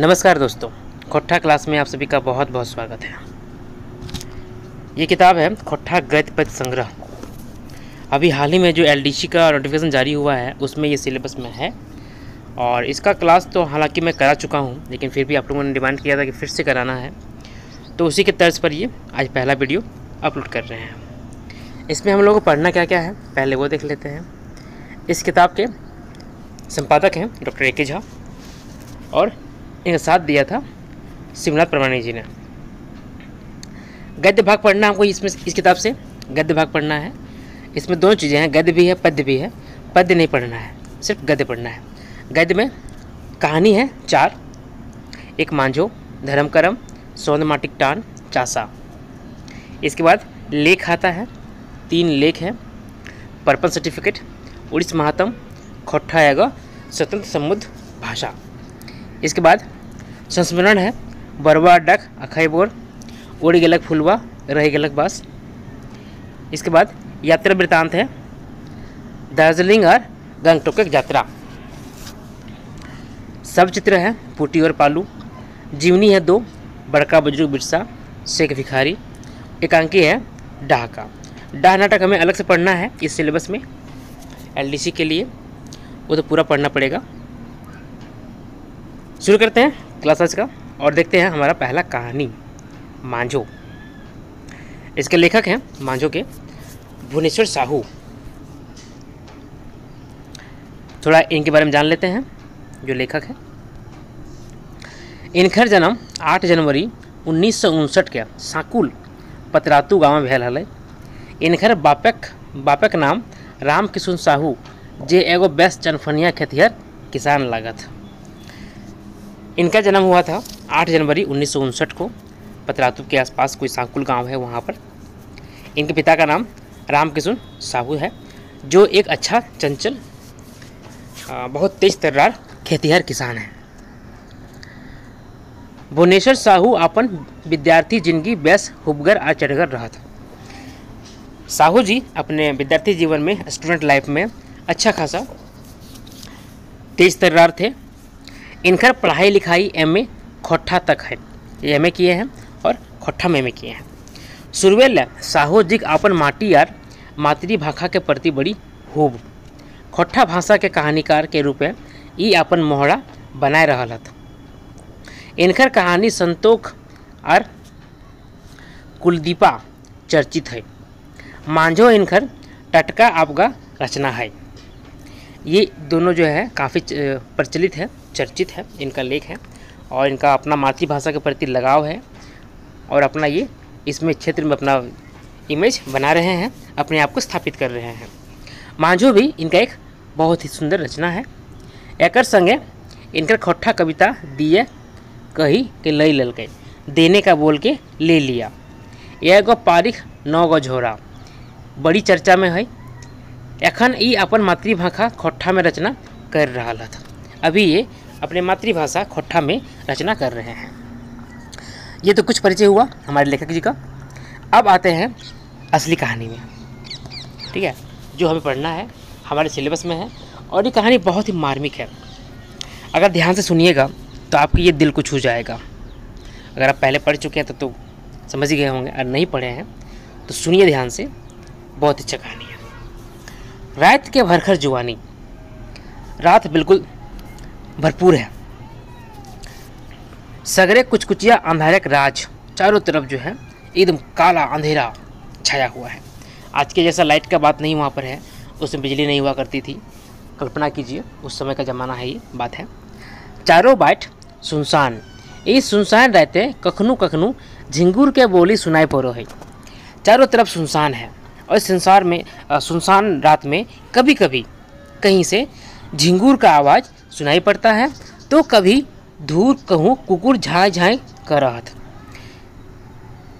नमस्कार दोस्तों, खोरठा क्लास में आप सभी का बहुत बहुत स्वागत है। ये किताब है खोरठा गद्य पद्य संग्रह। अभी हाल ही में जो एलडीसी का नोटिफिकेशन जारी हुआ है उसमें ये सिलेबस में है और इसका क्लास तो हालांकि मैं करा चुका हूँ, लेकिन फिर भी आप लोगों ने डिमांड किया था कि फिर से कराना है, तो उसी के तर्ज पर ये आज पहला वीडियो अपलोड कर रहे हैं। इसमें हम लोगों को पढ़ना क्या क्या है पहले वो देख लेते हैं। इस किताब के संपादक हैं डॉक्टर ए के झा और इनका साथ दिया था सिमलाथ प्रमाणी जी ने। गद्य भाग पढ़ना हमको इसमें, इस किताब से गद्य भाग पढ़ना है। इसमें दोनों चीज़ें हैं, गद्य भी है पद्य भी है। पद्य नहीं पढ़ना है, सिर्फ गद्य पढ़ना है। गद्य में कहानी है चार, एक मांझो, धर्म करम, सोन माटिक टान, चासा। इसके बाद लेख आता है, तीन लेख हैं, पर्पल सर्टिफिकेट, उड़ीस महातम, खोरठा आएगा, स्वतंत्र समुद्ध भाषा। इसके बाद संस्मरण है, बरवा डक अखाई बोर, उड़ गलक फुलवा, रह गलक बास। इसके बाद यात्रा वृत्तांत है, दार्जिलिंग और गंगटोक की यात्रा। सब चित्र है, पुटी और पालू। जीवनी है दो, बड़का बुजुर्ग बिरसा, शेख भिखारी। एकांकी है डाह का। डाह नाटक हमें अलग से पढ़ना है इस सिलेबस में एलडीसी के लिए, वो तो पूरा पढ़ना पड़ेगा। शुरू करते हैं क्लास आज का और देखते हैं हमारा पहला कहानी मांझो। इसके लेखक हैं मांझो के भुवनेश्वर साहू। थोड़ा इनके बारे में जान लेते हैं जो लेखक हैं। इनकर जन्म 8 जनवरी 1959 के साकुल पतरातू गाँव में भेल हल। इनकर बापक नाम रामकिशुन साहू, जे एगो बेस्ट चनफनिया खेतिहर किसान लागत। इनका जन्म हुआ था 8 जनवरी 1959 को पतरातू के आसपास कोई सांकुल गांव है वहां पर। इनके पिता का नाम रामकिशुन साहू है, जो एक अच्छा चंचल बहुत तेज तर्रार खेतिहर किसान है। भुवनेश्वर साहू अपन विद्यार्थी जिंदगी बेस हुबगर आ चढ़गर रहा था। साहू जी अपने विद्यार्थी जीवन में, स्टूडेंट लाइफ में अच्छा खासा तेज तर्रार थे। इनकर पढ़ाई लिखाई एमए खोरठा तक है, ये एमए किए हैं और खोरठा में एमए किए हैं। शुरुआल साहू जी अपन माटी यार मातृभाषा के प्रति बड़ी हुब, खोरठा भाषा के कहानीकार के रूप में ये अपन मोहरा बनाए रहा था। इनकर कहानी संतोख और कुलदीपा चर्चित है। मांझो इनकर टटका आपका रचना है, ये दोनों जो है काफ़ी प्रचलित है, चर्चित है इनका लेख है। और इनका अपना मातृभाषा के प्रति लगाव है और अपना ये इसमें क्षेत्र में अपना इमेज बना रहे हैं, अपने आप को स्थापित कर रहे हैं। मांझो भी इनका एक बहुत ही सुंदर रचना है। एकर संगे इनकर खोरठा कविता दिए कही के लई लल के, देने का बोल के ले लिया, एगो पारिख 9 गो झोरा बड़ी चर्चा में है। एखन ये अपन मातृभाषा खोरठा में रचना कर रहा था। अभी ये अपने मातृभाषा खोरठा में रचना कर रहे हैं। ये तो कुछ परिचय हुआ हमारे लेखक जी का। अब आते हैं असली कहानी में, ठीक है, जो हमें पढ़ना है, हमारे सिलेबस में है। और ये कहानी बहुत ही मार्मिक है, अगर ध्यान से सुनिएगा तो आपके ये दिल को छू जाएगा। अगर आप पहले पढ़ चुके हैं तो समझ ही गए होंगे, और नहीं पढ़े हैं तो सुनिए ध्यान से, बहुत अच्छा कहानी है। रात के भरखर जुवानी, रात बिल्कुल भरपूर है। सगरे कुचकुचिया अंधेरक राज, चारों तरफ जो है एकदम काला अंधेरा छाया हुआ है। आज के जैसा लाइट का बात नहीं वहाँ पर है, उसमें बिजली नहीं हुआ करती थी, कल्पना कीजिए उस समय का ज़माना है, ये बात है। चारों बाट सुनसान, ये सुनसान रहते कखनू कखनू झिंगूर के बोली सुनाई पड़ो है। चारों तरफ सुनसान है और संसार में सुनसान रात में कभी कभी कहीं से झिंगूर का आवाज़ सुनाई पड़ता है, तो कभी दूर कहूँ कुकुर झाँय झाँय कर रहा था,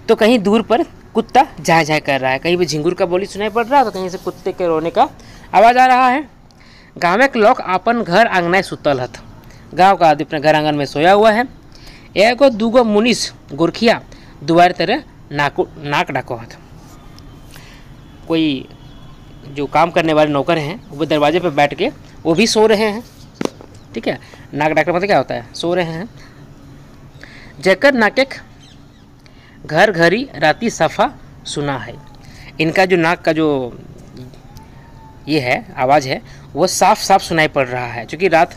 तो कहीं दूर पर कुत्ता झाँय झाँय कर रहा है। कहीं भी झिंगूर का बोली सुनाई पड़ रहा है तो कहीं से कुत्ते के रोने का आवाज़ आ रहा है। गाँव के लोग अपन घर आंगना सुतल हत, गाँव का आदमी अपने घर आंगन में सोया हुआ है। एगो दूगो मुनिस गोरखिया दुआर तरह नाक डाको हत। कोई जो काम करने वाले नौकर हैं वो दरवाजे पर बैठ के वो भी सो रहे हैं, ठीक है। नाक डाकना मतलब क्या होता है, सो रहे हैं। जकर नाकेक घर घरी राती सफ़ा सुना है। इनका जो नाक का जो ये है आवाज़ है वो साफ साफ सुनाई पड़ रहा है, क्योंकि रात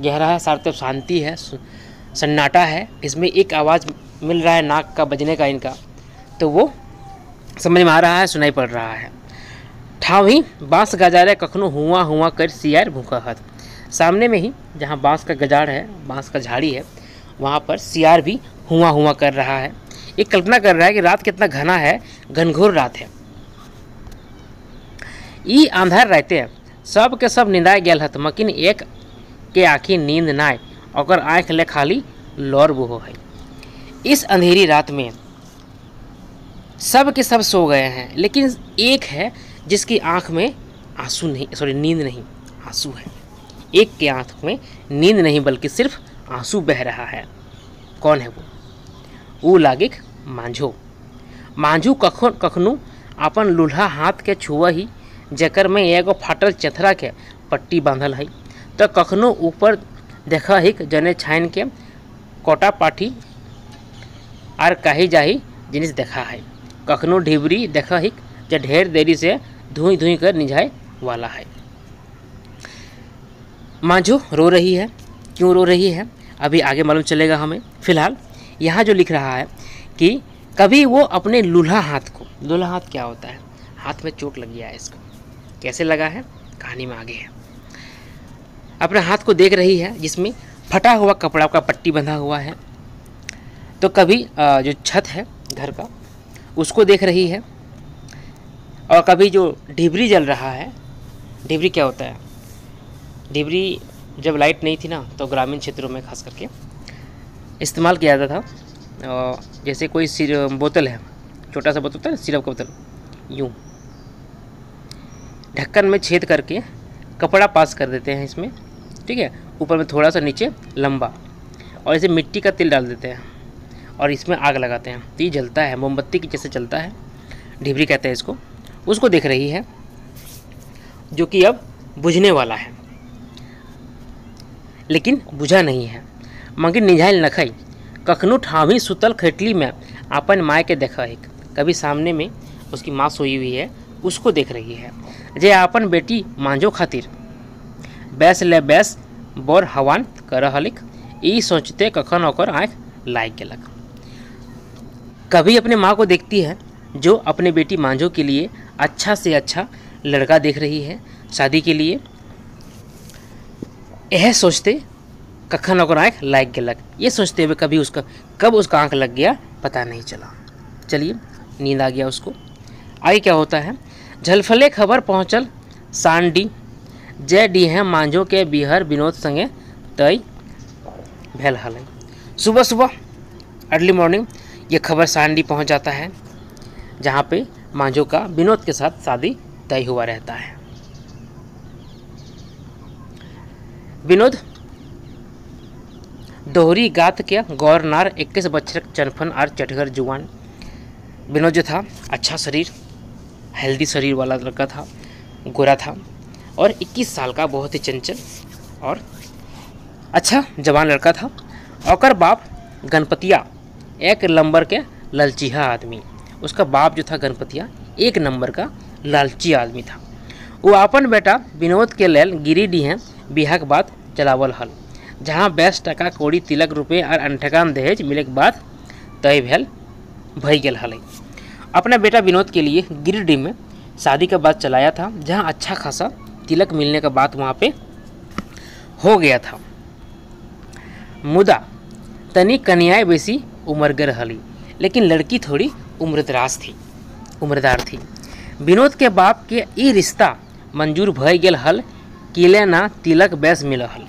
गहरा है, साथ शांति है, सन्नाटा है, इसमें एक आवाज़ मिल रहा है नाक का बजने का इनका, तो वो समझ में आ रहा है, सुनाई पड़ रहा है। ठावी बाँस गजारे कखनो हुआ हुआ कर सियार भूखा हत। सामने में ही जहाँ बाँस का गजाड़ है, बाँस का झाड़ी है, वहाँ पर सियार भी हुआ हुआ कर रहा है। एक कल्पना कर रहा है कि रात कितना घना है, घनघोर रात है। ई आंधार रहते सब के सब निंदाए गया हत, मकिन एक के आँखी नींद नाय और आँख ले खाली लौर बुहो है। इस अंधेरी रात में सब के सब सो गए हैं, लेकिन एक है जिसकी आँख में आंसू नहीं, सॉरी नींद नहीं, आंसू है। एक के आँख में नींद नहीं बल्कि सिर्फ आंसू बह रहा है। कौन है वो लागिक मांझो। मांझू कखनू अपन लूल्हा हाथ के छुआ ही, जकर में एगो फाटल चथरा के पट्टी बांधल है, तो कखनू ऊपर देखा ही जने छान के कोटा पाठी और कही जाही जिनिस देखा है। कखनू ढिबरी देखा ही जो ढेर देरी से धुई धुई कर निझाए वाला है। मांझो रो रही है, क्यों रो रही है अभी आगे मालूम चलेगा हमें। फिलहाल यहाँ जो लिख रहा है कि कभी वो अपने लूल्हा हाथ को, लूल्हा हाथ क्या होता है, हाथ में चोट लग गया है, इसको कैसे लगा है कहानी में आगे है। अपने हाथ को देख रही है जिसमें फटा हुआ कपड़ा का पट्टी बंधा हुआ है, तो कभी जो छत है घर का उसको देख रही है, और कभी जो डिबरी जल रहा है। डिबरी क्या होता है, डिबरी जब लाइट नहीं थी ना तो ग्रामीण क्षेत्रों में खास करके इस्तेमाल किया जाता था। जैसे कोई बोतल है, छोटा सा बोतल होता है सिरप का बोतल, यूँ ढक्कन में छेद करके कपड़ा पास कर देते हैं इसमें, ठीक है, ऊपर में थोड़ा सा नीचे लंबा, और इसे मिट्टी का तिल डाल देते हैं और इसमें आग लगाते हैं, तो ये जलता है, मोमबत्ती की जैसे जलता है, डिबरी कहते हैं इसको। उसको देख रही है जो कि अब बुझने वाला है, लेकिन बुझा नहीं है। मगर निझाइल नखई कखनू ठावी सुतल खटली में अपन माय के देखा है। कभी सामने में उसकी माँ सोई हुई है उसको देख रही है, जे अपन बेटी मांझो खातिर बैस ले बैस बोर हवान कर हलिक, ई सोचते कखन ओकर आँख लाग गलक। कभी अपने माँ को देखती है जो अपने बेटी मांझो के लिए अच्छा से अच्छा लड़का देख रही है शादी के लिए, यह सोचते कखन ओकर आँख लाग गलक, ये सोचते हुए कभी उसका कब उसका आँख लग गया पता नहीं चला। चलिए नींद आ गया उसको। आगे क्या होता है, झलफले खबर पहुँचल सांडी जय डी है मांझो के बिहार विनोद संगे तय भेल हल। सुबह सुबह अर्ली मॉर्निंग ये खबर सांडी पहुँच जाता है, जहाँ पे मांझो का विनोद के साथ शादी तय हुआ रहता है। विनोद दोहरी गात के गौरनार 21 बच्चर चनफन और चटघर जुवान। विनोद जो था अच्छा शरीर, हेल्दी शरीर वाला लड़का था, गोरा था और 21 साल का, बहुत ही चंचल और अच्छा जवान लड़का था। और बाप गणपतिया एक नंबर के ललचीहा आदमी, उसका बाप जो था गणपतिया एक नंबर का लालची आदमी था। वो अपन बेटा विनोद के लेल गिरिडीह बिहा के बाद चलावल हल, जहाँ 20 टका कौड़ी तिलक रुपये और अंठकान दहेज मिले के बाद तय भई गल हल। अपना बेटा विनोद के लिए गिरिडीह में शादी के बाद चलाया था, जहाँ अच्छा खासा तिलक मिलने का बात वहाँ पे हो गया था। मुदा तनी कन्याएँ बेसी उमरगर हली, लेकिन लड़की थोड़ी उम्रदराज थी, उम्रदार थी। विनोद के बाप के ई रिश्ता मंजूर भय गल हल, किले ना तिलक बैस मिल हल।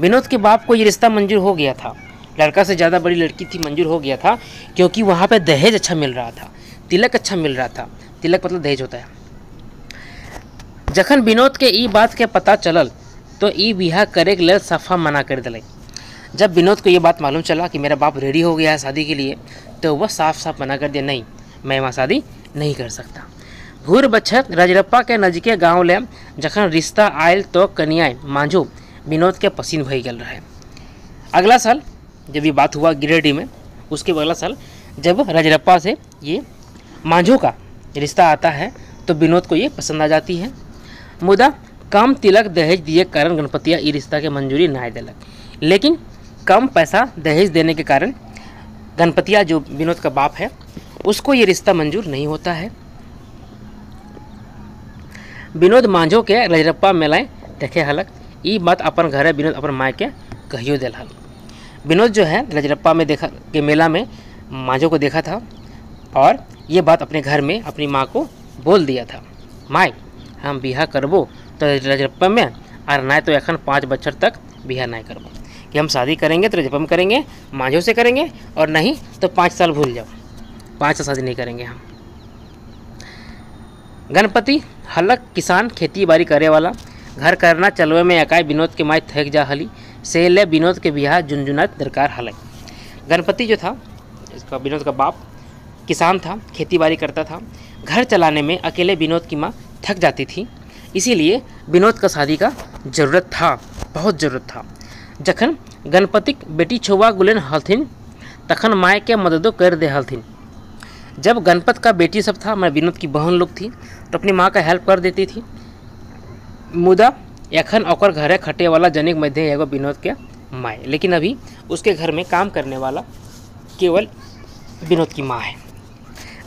विनोद के बाप को ये रिश्ता मंजूर हो गया था, लड़का से ज़्यादा बड़ी लड़की थी, मंजूर हो गया था, क्योंकि वहाँ पे दहेज अच्छा मिल रहा था, तिलक अच्छा मिल रहा था, तिलक मतलब दहेज होता है। जखन विनोद के ई बात के पता चलल तो ई बिहा करे के लिए सफ़ा मना कर दिले। जब विनोद को ये बात मालूम चला कि मेरा बाप रेडी हो गया है शादी के लिए, तो वह साफ साफ मना कर दिया, नहीं मैं वहाँ शादी नहीं कर सकता। भूर बच्छर रजरप्पा के नजके गाँव ले जखन रिश्ता आयल तो कन्याएँ मांझो विनोद के पसीन भई गल रहे। अगला साल जब ये बात हुआ गिरिडीह में, उसके अगला साल जब रजरप्पा से ये मांझो का रिश्ता आता है तो विनोद को ये पसंद आ जाती है। मुदा कम तिलक दहेज दिए कारण गणपतिया ई रिश्ता के मंजूरी ना दिलक, लेकिन कम पैसा दहेज देने के कारण गणपतिया जो विनोद का बाप है उसको ये रिश्ता मंजूर नहीं होता है। विनोद मांझो के रजरप्पा मेलाएँ देखे हलक, ये बात अपन घर है विनोद अपन माय के कहियो दिल हल। विनोद जो है रजरप्पा में देखा के मेला में मांझो को देखा था और ये बात अपने घर में अपनी माँ को बोल दिया था, माय हम बिहा करबो तो रजरप्पा में और ना तो एखन 5 बच्चर तक बिहा ना करबो, कि हम शादी करेंगे तो रजरप्पा में करेंगे, मांझो से करेंगे और नहीं तो 5 साल भूल जाओ, 5 साल शादी नहीं करेंगे हम। गणपति हलक किसान खेती बाड़ी करे वाला, घर करना चलवे में एकाए विनोद के माय थक जा हली, से ले विनोद के बिहा झुनझुनात दरकार हलक। गणपति जो था इसका विनोद का बाप किसान था, खेती बाड़ी करता था, घर चलाने में अकेले विनोद की माँ थक जाती थी, इसीलिए विनोद का शादी का जरूरत था, बहुत ज़रूरत था। जखन गणपतिक बेटी छौवा गुलेन हलथिन तखन माय के मददो कर दे हलथिन। जब गणपत का बेटी सब था, मैं विनोद की बहन लोग थी तो अपनी माँ का हेल्प कर देती थी। मुदा एखन ओकर घरे खटे वाला जनिक मध्य एगो विनोद के माँ, लेकिन अभी उसके घर में काम करने वाला केवल विनोद की माँ है।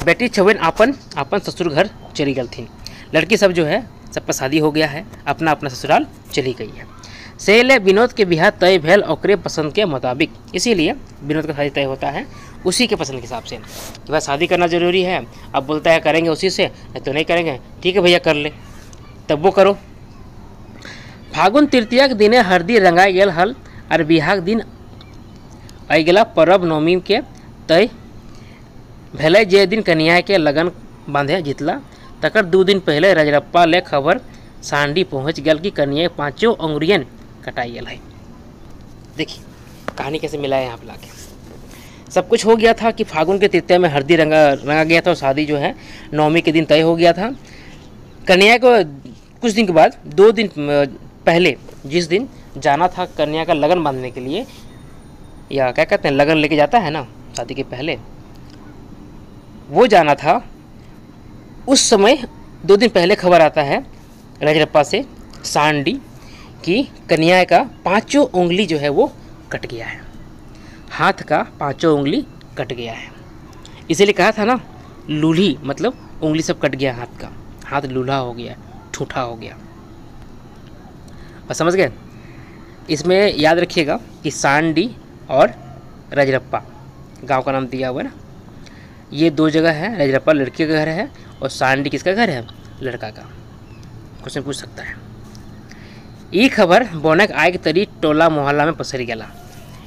बेटी छौवन अपन अपन ससुर घर चली गई थी, लड़की सब जो है सबका शादी हो गया है, अपना अपना ससुराल चली गई है, से ले विनोद के बिहा तय भेल ओकरे पसंद के मुताबिक। इसीलिए विनोद का शादी तय होता है उसी के पसंद के हिसाब से कि भाई शादी करना ज़रूरी है। अब बोलता है करेंगे उसी से, नहीं तो नहीं करेंगे, ठीक है भैया कर ले, तब वो करो। फागुन तृतीया के दिने हरदी रंगाए गेल हल और बिहाक दिन अगला परब नवमी के तय भले, जे दिन कन्या के लगन बांधे जितला तकर 2 दिन पहले रजरप्पा ले खबर सांडी पहुँच गल कि कन्या 5 अंगुरियन कटाई गल है। देखिए कहानी कैसे मिला है, यहाँ पर लाके सब कुछ हो गया था कि फागुन के तृतीया में हरदी रंगा गया था और शादी जो है नवमी के दिन तय हो गया था। कन्या को कुछ दिन के बाद 2 दिन पहले जिस दिन जाना था कन्या का लगन बांधने के लिए, या क्या कहते हैं लगन लेके जाता है ना शादी के पहले, वो जाना था, उस समय 2 दिन पहले खबर आता है रजरप्पा से सांडी कि कन्या का 5 उंगली जो है वो कट गया है, हाथ का 5 उंगली कट गया है। इसीलिए कहा था ना लूल्ही, मतलब उंगली सब कट गया हाथ का, हाथ लूल्हा हो गया, ठूठा हो गया, बस समझ गए। इसमें याद रखिएगा कि सांडी और रजरप्पा गांव का नाम दिया हुआ है ना, ये 2 जगह है, रजरप्पा लड़के का घर है और सांडी किसका घर है, लड़का का, क्वेश्चन पूछ सकता है। ये खबर बोनक आग की तरी टोला मोहल्ला में पसर गया,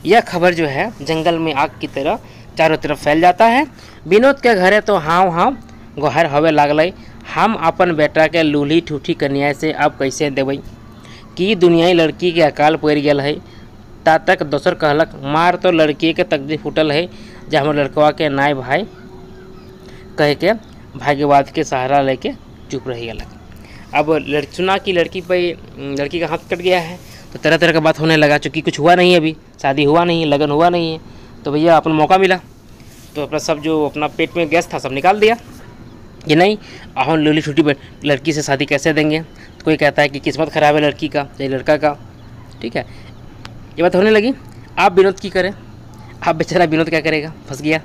यह खबर जो है जंगल में आग की तरह चारों तरफ फैल जाता है। विनोद के घरे तो हाव हाव गोहर हवे लागल, हम अपन बेटा के लूल्ही ठूठी कन्या से अब कैसे देवे कि दुनियाई लड़की के अकाल पड़ गया है। ता तक दोसर कहलक मार तो लड़की के तकदीर फूटल है, जो हमर लड़कवा के नाय भाई कह के भाग्यवाद के सहारा लेके चुप रही गलक। अब सुना कि लड़की का हाथ कट गया है तो तरह तरह का बात होने लगा, चूँकि कुछ हुआ नहीं है, अभी शादी हुआ नहीं है, लगन हुआ नहीं है, तो भैया अपन मौका मिला तो अपना सब जो अपना पेट में गैस था सब निकाल दिया कि नहीं हम लूली छुट्टी लड़की से शादी कैसे देंगे। तो कोई कहता है कि किस्मत ख़राब है लड़की का या लड़का का, ठीक है ये बात होने लगी। आप विनोद की करें, आप बेचारा विनोद क्या करेगा, फंस गया।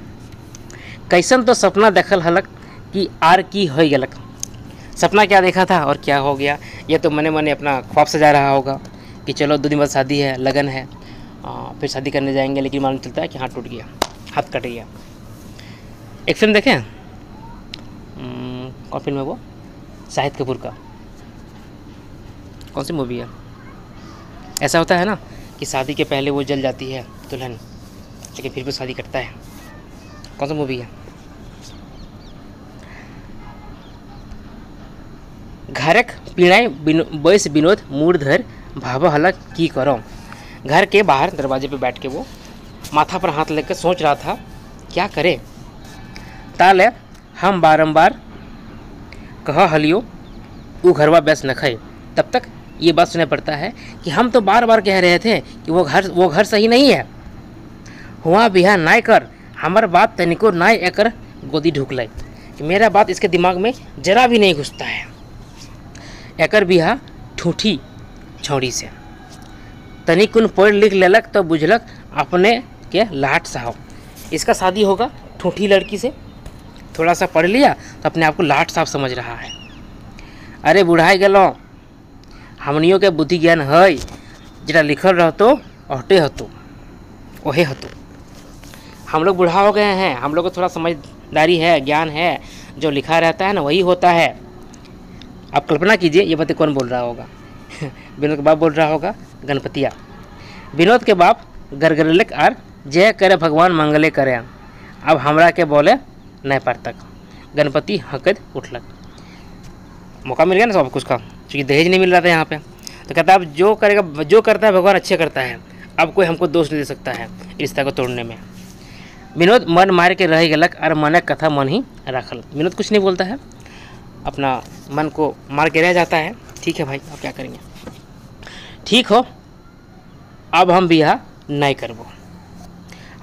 कैसन तो सपना देखल हलक कि आर की हो गलक, सपना क्या देखा था और क्या हो गया, यह तो मने मने अपना ख्वाब सजा रहा होगा कि चलो 2 दिन बाद शादी है, लगन है, फिर शादी करने जाएंगे, लेकिन मालूम चलता है कि हाथ टूट गया, हाथ कट गया। एक फिल्म देखें, कौन फिल्म है वो, शाहिद कपूर का, कौन सी मूवी है, ऐसा होता है ना कि शादी के पहले वो जल जाती है दुल्हन, लेकिन फिर भी शादी करता है, कौन सा मूवी है। घरक पीड़ाएँ बैस विनोद मूड़ धर भाव हलक की करो, घर के बाहर दरवाजे पे बैठ के वो माथा पर हाथ लेकर सोच रहा था क्या करे। ताले हम बारंबार कह हलियो वो घरवा बेस न खाए, तब तक ये बात सुनना पड़ता है कि हम तो बार बार कह रहे थे कि वो घर सही नहीं है, हुआ बिहा नाय कर, हमार बात तनिको नाय एकर गोदी ढुकल। मेरा बात इसके दिमाग में जरा भी नहीं घुसता है। एकर बिहा ठूठी छौड़ी से तनिकुन पढ़ लिख लेलक तो बुझलक अपने के लाट साहब। इसका शादी होगा ठूठी लड़की से, थोड़ा सा पढ़ लिया तो अपने आप को लाट साहब समझ रहा है। अरे बुढ़ाई गलो, हमनियों के बुद्धि ज्ञान है, जरा लिखल रहतो औटे हतो ओहे हतो। हम लोग बूढ़ा हो गए हैं, हम लोग को थोड़ा समझदारी है, ज्ञान है, जो लिखा रहता है ना वही होता है। आप कल्पना कीजिए, ये बातें कौन बोल रहा होगा? विनोद के बाप बोल रहा होगा, गणपतिया। विनोद के बाप गरगरलेक आर जय करे भगवान मंगले करे, अब हमरा के बोले नहीं पड़ता। गणपति हकद उठलक। मौका मिल गया ना सब कुछ का, क्योंकि दहेज नहीं मिल रहा था यहाँ पे। तो कहता है अब जो करेगा, जो करता है भगवान अच्छे करता है, अब कोई हमको दोष नहीं दे सकता है रिश्ता को तोड़ने में। विनोद मन मार के रह गलक और मनक कथा मन ही रखल। विनोद कुछ नहीं बोलता है, अपना मन को मार के रह जाता है। ठीक है भाई, अब क्या करेंगे, ठीक हो, अब हम बिहा नहीं करबो,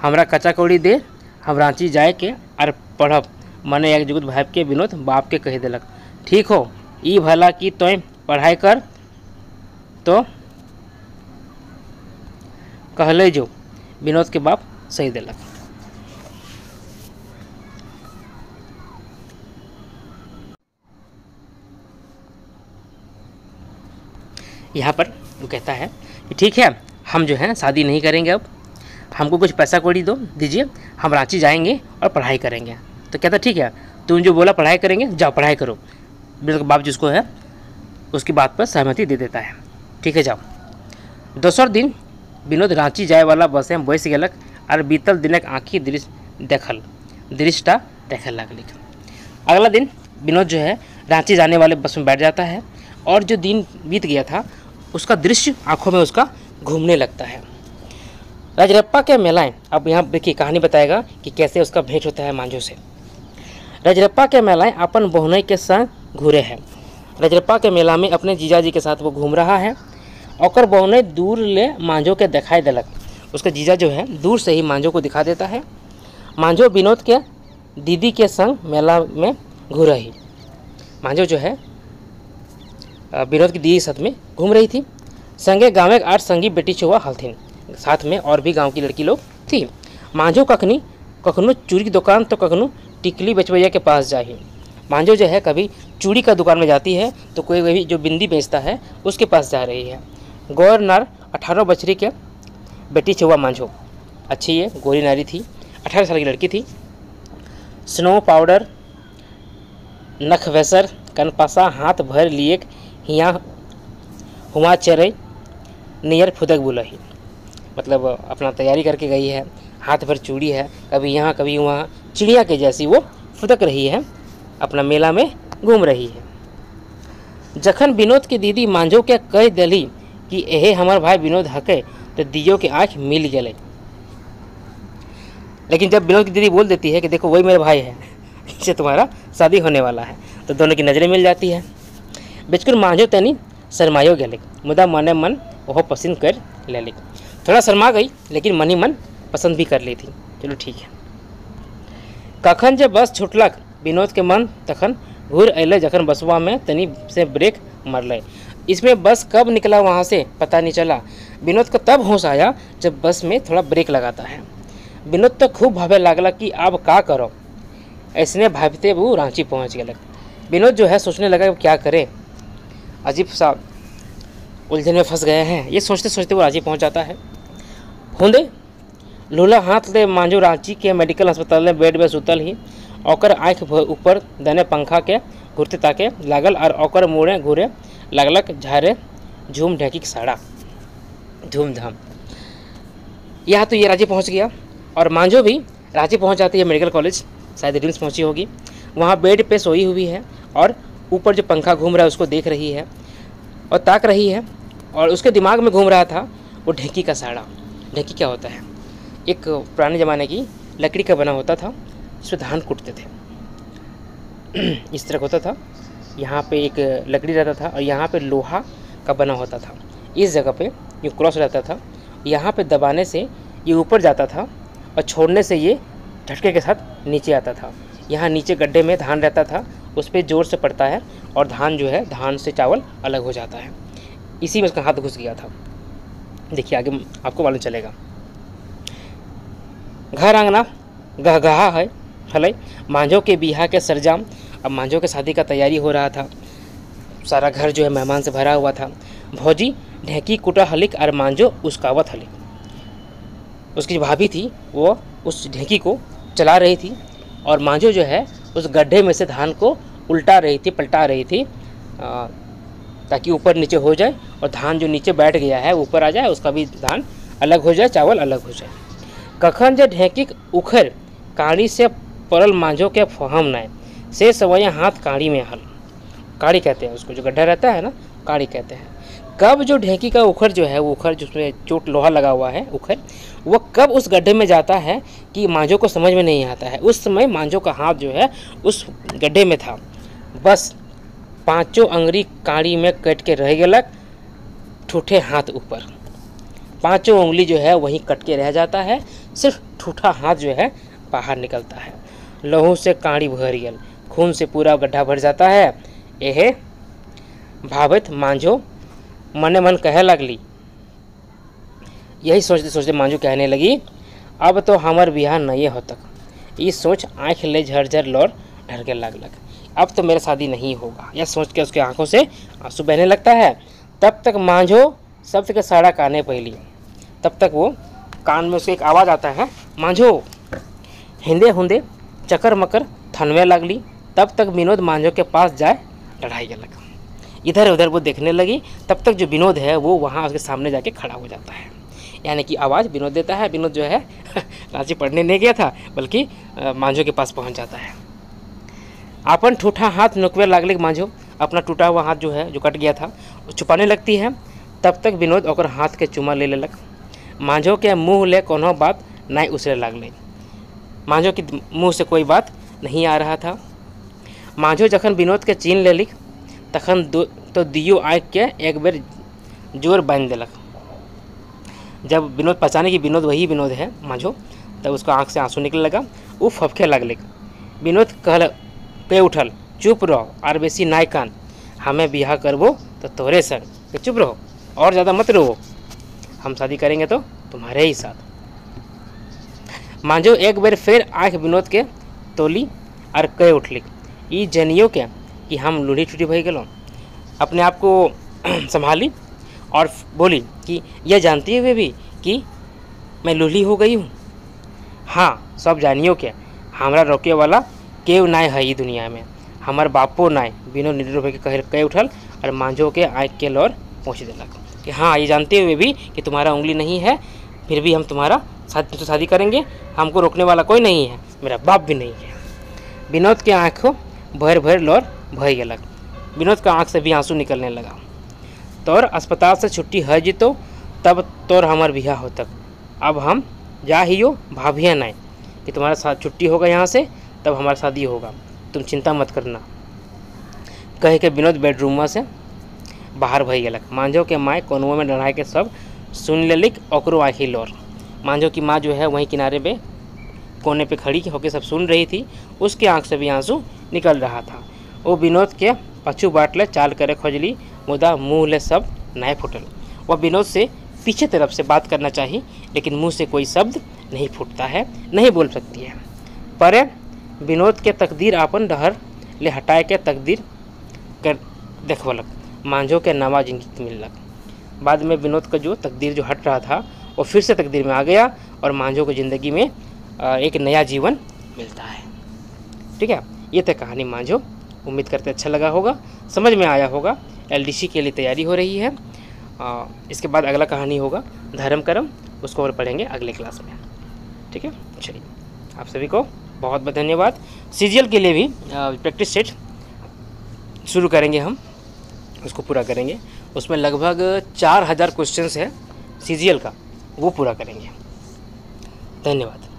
हमरा कच्चा कौड़ी दे, हम रांची जाए के और पढ़ब। मने एक जुगत भाई के विनोद बाप के कह दिलक, ठीक हो ई भला कि तोय पढ़ाई कर तो कहले जो। विनोद के बाप सही दिलक। यहाँ पर वो कहता है कि ठीक है, हम जो है शादी नहीं करेंगे, अब हमको कुछ पैसा कौड़ी दो दीजिए, हम रांची जाएंगे और पढ़ाई करेंगे। तो कहता ठीक है, तुम जो बोला पढ़ाई करेंगे, जाओ पढ़ाई करो। बिल्कुल बाप जिसको है उसकी बात पर सहमति दे देता है, ठीक है जाओ। दोसर दिन विनोद रांची जाए वाला बस में बैस गलक और बीतल दिनक आँखि दृश्य देखल दृष्टा देखे लगल। अगला दिन विनोद जो है रांची जाने वाले बस में बैठ जाता है और जो दिन बीत गया था उसका दृश्य आँखों में उसका घूमने लगता है। रजरप्पा के मेलाएं, अब यहाँ देखिए कहानी बताएगा कि कैसे उसका भेंट होता है मांझो से। रजरप्पा के मेलाएं अपन बहुनई के संग घूरे हैं। रजरप्पा के मेला में अपने जीजाजी के साथ वो घूम रहा है। और बहुनई दूर ले मांझो के दिखाई दिलक। उसका जीजा जो है दूर से ही मांझो को दिखा देता है। मांझो विनोद के दीदी के संग मेला में घूम रही। मांझो जो है विनोद की दीदी के साथ में घूम रही थी। संगे गाँव के आठ संगी बेटी छुआ हलथिन, साथ में और भी गांव की लड़की लोग थी। मांझो कखनी कखनो चूड़ी की दुकान तो कखनो टिकली बेचवैया के पास जाही। मांझो जो है कभी चूड़ी का दुकान में जाती है तो कोई वही जो बिंदी बेचता है उसके पास जा रही है। गौर नार 18 बछरी के बेटी छुआ मांझो, अच्छी है, गोरी नारी थी, 18 साल की लड़की थी। स्नो पाउडर नखवैसर कनपासा हाथ भर लिए हियाँ हुआ चरई नियर फुदक बुलही। मतलब अपना तैयारी करके गई है, हाथ भर चूड़ी है, कभी यहाँ कभी वहाँ, चिड़िया के जैसी वो फुदक रही है, अपना मेला में घूम रही है। जखन विनोद की दीदी मांझो के कह दिली कि एहे हमार भाई विनोद हके तो दीदियों की आँख मिल गए। लेकिन जब विनोद की दीदी बोल देती है कि देखो वही मेरा भाई है, इससे तुम्हारा शादी होने वाला है, तो दोनों की नज़रें मिल जाती है। बेचकुल मांझो तनी शरमायो गलिक, मुदा मने मन ओहो पसंद कर लेलिक। थोड़ा शर्मा गई लेकिन मनी मन पसंद भी कर ली थी, चलो ठीक है। कखन जब बस छुटलक विनोद के मन तखन घूर अल, जखन बसवा में तनी से ब्रेक मरल। इसमें बस कब निकला वहाँ से पता नहीं चला। विनोद को तब होश आया जब बस में थोड़ा ब्रेक लगाता है। विनोद तो खूब भावे लागला कि अब का करो। ऐसने भावते वो रांची पहुँच गए। विनोद जो है सोचने लगा क्या करे, अजीब सा उलझन में फंस गए हैं। ये सोचते सोचते वो रांची पहुँच जाता है। होंदे लूला हाथ ले मांझो रांची के मेडिकल अस्पताल में बेड में सुतल ही। ओकर आँख ऊपर देने पंखा के घुरते ताके लागल और ओकर मुड़े घूरे लगलक झारे झूम ढकी साड़ा धूमधाम। यहाँ तो ये रांची पहुँच गया और मांझो भी रांची पहुँच जाती है। मेडिकल कॉलेज शायद रिम्स पहुँची होगी। वहाँ बेड पे सोई हुई है और ऊपर जो पंखा घूम रहा है उसको देख रही है और ताक रही है। और उसके दिमाग में घूम रहा था वो ढेंकी का साड़ा। ढेंकी क्या होता है? एक पुराने ज़माने की लकड़ी का बना होता था, इसमें धान कूटते थे, इस तरह होता था। यहाँ पे एक लकड़ी रहता था और यहाँ पे लोहा का बना होता था। इस जगह पे ये क्रॉस रहता था, यहाँ पे दबाने से ये ऊपर जाता था और छोड़ने से ये झटके के साथ नीचे आता था। यहाँ नीचे गड्ढे में धान रहता था, उस पर ज़ोर से पड़ता है और धान जो है, धान से चावल अलग हो जाता है। इसी में उसका हाथ घुस गया था। देखिए आगे आपको मालूम चलेगा। घर आंगना गहगहा है हलई, मांझो के बिहा के सरजाम। अब मांझो के शादी का तैयारी हो रहा था, सारा घर जो है मेहमान से भरा हुआ था। भौजी ढेंकी कुटा हलिक और मांझो उसकावत हलिक। उसकी भाभी थी वो उस ढेंकी को चला रही थी और मांझो जो है उस गड्ढे में से धान को उल्टा रही थी, पलटा रही थी ताकि ऊपर नीचे हो जाए और धान जो नीचे बैठ गया है ऊपर आ जाए, उसका भी धान अलग हो जाए, चावल अलग हो जाए। कखन जो ढेंकी उखर काड़ी से परल मांझो के फहम नाय, से सवैया हाथ काड़ी में हल। काड़ी कहते हैं उसको, जो गड्ढा रहता है ना, काड़ी कहते हैं। कब जो ढेंकी का उखर जो है, वो उखर जिसमें चोट लोहा लगा हुआ है उखर, वो कब उस गड्ढे में जाता है कि मांझो को समझ में नहीं आता है। उस समय मांझो का हाथ जो है उस गड्ढे में था। बस पाँचों अंगुरी काड़ी में कट के रह गलक, ठूठे हाथ ऊपर। पाँचों उंगली जो है वहीं कट के रह जाता है, सिर्फ ठूठा हाथ जो है बाहर निकलता है। लहू से काड़ी भर गल, खून से पूरा गड्ढा भर जाता है। एहे भावित मांझो मने मन कहे लगली, यही सोचते सोचते मांझो कहने लगी, अब तो हमार बियाह नहीं हो तक। ये सोच आँख ले झरझर लौर ढरके लगलक, अब तो मेरा शादी नहीं होगा, यह सोच के उसके आंखों से आंसू बहने लगता है। तब तक मांझो शब्द के साड़ा काने पहली। तब तक वो कान में उसके एक आवाज़ आता है, मांझो। हिंदे हुंदे चकर मकर थनवे लगली। तब तक विनोद मांझो के पास जाए लड़ाई लगा। इधर उधर वो देखने लगी, तब तक जो विनोद है वो वहाँ उसके सामने जाके खड़ा हो जाता है। यानी कि आवाज़ विनोद देता है। विनोद जो है रांची पढ़ने नहीं गया था, बल्कि मांझो के पास पहुँच जाता है। अपन ठूठा हाथ नुकवे लागले। मांझो अपना टूटा हुआ हाथ जो है, जो कट गया था, वो छुपाने लगती है। तब तक विनोद और हाथ के चुमा ले लग। मांझो के मुँह ले कोनो बात नहीं उसरे लागले। मांझो के मुँह से कोई बात नहीं आ रहा था। मांझो जखन विनोद के चीन ले लिख तखन तो दियो आँख के एक बेर जोर बांध दिलक। जब विनोद पहचाने कि विनोद वही विनोद है मांझो, तब उसको आँख से आंसू निकले लगा, वो फफके लगलिक। विनोद कहल पे उठल, चुप रहो और बेसी नाय कान, हमें बिहा करबो तो तोरे संग। चुप रहो और ज़्यादा मत रोवो, हम शादी करेंगे तो तुम्हारे ही साथ। मांझो एक बार फिर आँख विनोद के तोली और कह उठलिक, ई जनियो के कि हम लूढ़ी छुटी भई गलो। अपने आप को संभाली और बोली कि यह जानते हुए भी कि मैं लूढ़ी हो गई हूँ। हाँ सब जानियो के हमरा रोके वाला केव नाय है ई दुनिया में, हमार बापो नाय। विनोद निडर होकर कह उठल और मांझो के आँख के लौर पहुँच दिलक कि हाँ ये जानते हुए भी कि तुम्हारा उंगली नहीं है, फिर भी हम तुम्हारा शादी करेंगे। हमको रोकने वाला कोई नहीं है, मेरा बाप भी नहीं है। विनोद के आँखों भर भर लौर भय गलक। विनोद का आँख से भी आंसू निकलने लगा। तोर अस्पताल से छुट्टी है जीतो तब तोर हमार बिहा हो तक। अब हम जा ही हो भाभिया नाय कि तुम्हारा साथ छुट्टी होगा यहाँ से, तब हमारा शादी होगा, तुम चिंता मत करना। कह के विनोद बेडरूम से बाहर भय गलक। मांझो के माँ कोनवा में डढ़ाई के सब सुन लेलिक ओकरो आँखी लौर। मांझो की माँ जो है वहीं किनारे पे कोने पे खड़ी होकर सब सुन रही थी, उसके आँख से भी आंसू निकल रहा था। वो विनोद के पछू बाट ले चाल करे खोजली, मुदा मुँह ले सब नहीं फूटल। वह विनोद से पीछे तरफ से बात करना चाहिए, लेकिन मुँह से कोई शब्द नहीं फूटता है, नहीं बोल सकती है। पर विनोद के तकदीर आपन डहर ले हटाए के तकदीर कर देखवलक। मांझो के नवा जिंदगी मिललक। बाद में विनोद का जो तकदीर जो हट रहा था वो फिर से तकदीर में आ गया और मांझो को ज़िंदगी में एक नया जीवन मिलता है। ठीक है, ये तो कहानी मांझो। उम्मीद करते अच्छा लगा होगा, समझ में आया होगा। एलडीसी के लिए तैयारी हो रही है। इसके बाद अगला कहानी होगा धर्म कर्म, उसको और पढ़ेंगे अगले क्लास में। ठीक है, चलिए आप सभी को बहुत बहुत धन्यवाद। सीजीएल के लिए भी प्रैक्टिस सेट शुरू करेंगे, हम उसको पूरा करेंगे। उसमें लगभग 4000 क्वेश्चन है सीजीएल का, वो पूरा करेंगे। धन्यवाद।